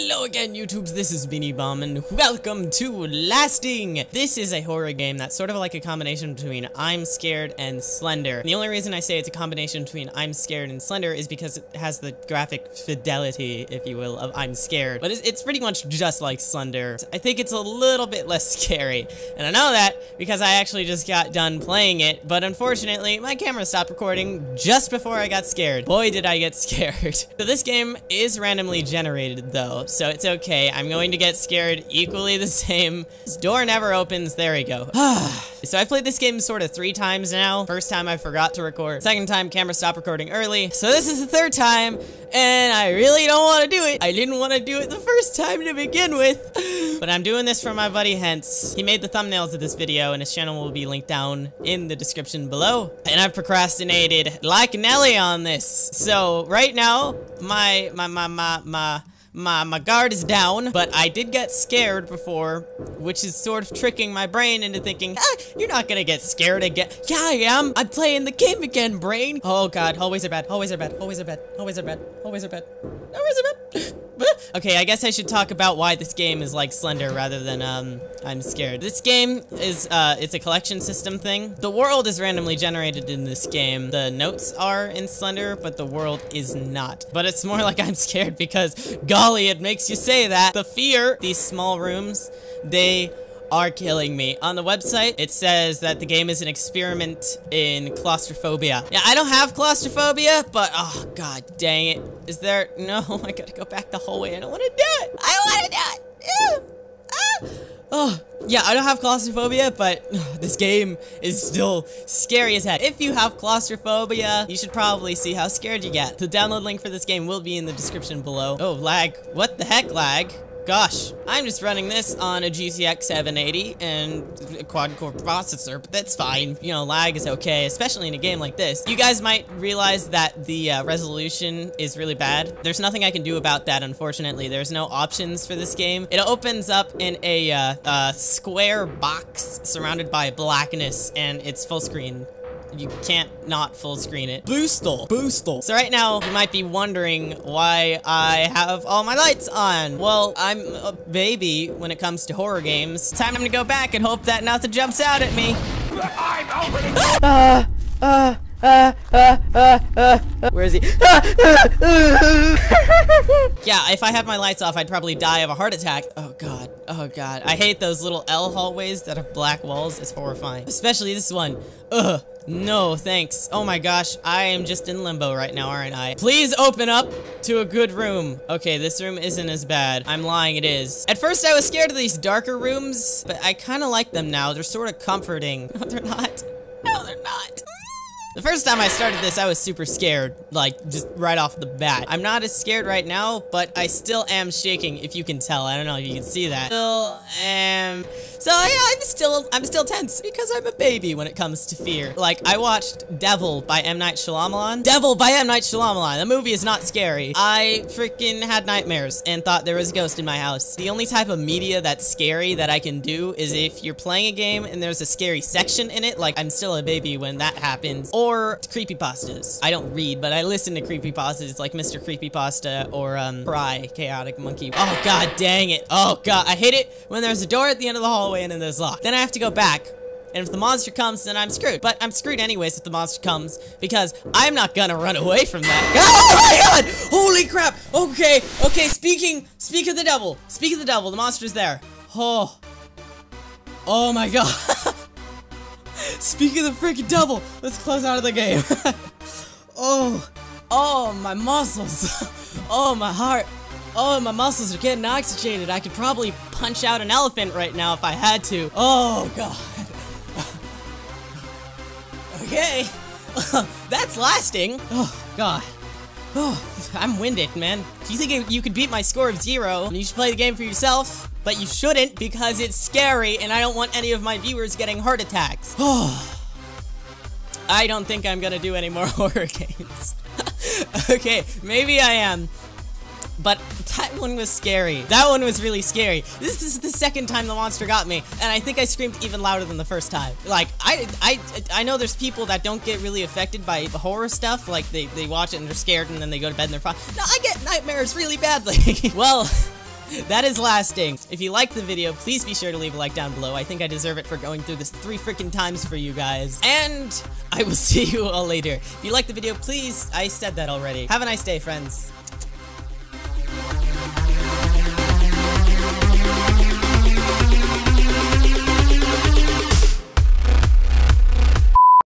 Hello again, YouTubes, this is Beanie Bomb, and welcome to Lasting! This is a horror game that's sort of like a combination between I'm Scared and Slender. And the only reason I say it's a combination between I'm Scared and Slender is because it has the graphic fidelity, if you will, of I'm Scared. But it's pretty much just like Slender. I think it's a little bit less scary, and I know that because I actually just got done playing it, but unfortunately, my camera stopped recording just before I got scared. Boy, did I get scared. So this game is randomly generated, though. So it's okay, I'm going to get scared equally the same. This door never opens, there we go. So I've played this game sort of 3 times now. First time I forgot to record, second time camera stopped recording early, so this is the 3rd time, and I really don't want to do it. I didn't want to do it the 1st time to begin with, but I'm doing this for my buddy Hence. He made the thumbnails of this video, and his channel will be linked down in the description below, and I've procrastinated like Nelly on this. So right now, my guard is down, but I did get scared before, which is sort of tricking my brain into thinking, ah, you're not gonna get scared again. Yeah, I am. I'm playing the game again, brain. Oh god, always are bad, always are bad, always are bad, always are bad, always are bad, always are bad. Okay, I guess I should talk about why this game is like Slender rather than, I'm Scared. This game is, it's a collection system thing. The world is randomly generated in this game. The notes are in Slender, but the world is not. But it's more like I'm Scared because, god, it makes you say that. The fear, these small rooms, they are killing me. On the website, it says that the game is an experiment in claustrophobia. Yeah, I don't have claustrophobia, but oh god dang it. Is there, no, I gotta go back the hallway. I don't wanna do it. I don't wanna do it. Ew. Ah. Oh, yeah, I don't have claustrophobia, but this game is still scary as heck. If you have claustrophobia, you should probably see how scared you get. The download link for this game will be in the description below. Oh, lag. What the heck, lag? Gosh, I'm just running this on a GTX 780 and a quad-core processor, but that's fine. You know, lag is okay, especially in a game like this. You guys might realize that the resolution is really bad. There's nothing I can do about that, unfortunately. There's no options for this game. It opens up in a square box surrounded by blackness, and it's full screen. You can't not full screen it. Boostle! Boostle! So right now, you might be wondering why I have all my lights on. Well, I'm a baby when it comes to horror games. Time to go back and hope that nothing jumps out at me. I'm opening- where is he? Yeah, if I had my lights off, I'd probably die of a heart attack. Oh god, oh god. I hate those little L hallways that have black walls. It's horrifying. Especially this one. Ugh. No, thanks. Oh my gosh, I am just in limbo right now, aren't I? Please open up to a good room. Okay, this room isn't as bad. I'm lying, it is. At first, I was scared of these darker rooms, but I kind of like them now. They're sort of comforting. No, they're not. No, they're not. The first time I started this, I was super scared, like, just right off the bat. I'm not as scared right now, but I still am shaking, if you can tell. I don't know if you can see that. Still am... So, yeah, I'm still tense, because I'm a baby when it comes to fear. Like, I watched Devil by M Night Shyamalan. Devil by M Night Shyamalan. The movie is not scary. I freaking had nightmares and thought there was a ghost in my house. The only type of media that's scary that I can do is if you're playing a game and there's a scary section in it, like I'm still a baby when that happens, or creepypastas. I don't read, but I listen to creepypastas like Mr. Creepypasta or Cry Chaotic Monkey. Oh god dang it. Oh god, I hate it when there's a door at the end of the hallway and then there's locked. Then I have to go back, and if the monster comes, then I'm screwed. But I'm screwed anyways if the monster comes, because I'm not gonna run away from that. Oh my god! Holy crap! Okay, okay, speak of the devil. Speak of the devil, the monster's there. Oh. Oh my god. Speak of the freaking devil. Let's close out of the game. Oh. Oh, my muscles. Oh, my heart. Oh, my muscles are getting oxygenated. I could probably punch out an elephant right now if I had to. Oh, God. Okay. That's lasting. Oh, God. Oh, I'm winded, man. Do you think you could beat my score of 0? You should play the game for yourself, but you shouldn't because it's scary and I don't want any of my viewers getting heart attacks. Oh. I don't think I'm gonna do any more horror games. Okay, maybe I am. But that one was scary. That one was really scary. This is the 2nd time the monster got me, and I think I screamed even louder than the 1st time. Like, I know there's people that don't get really affected by horror stuff, like they watch it and they're scared and then they go to bed and they're fine. No, I get nightmares really badly. Well, That is Lasting. If you liked the video, please be sure to leave a like down below. I think I deserve it for going through this 3 freaking times for you guys. And I will see you all later. If you liked the video, please, I said that already. Have a nice day, friends.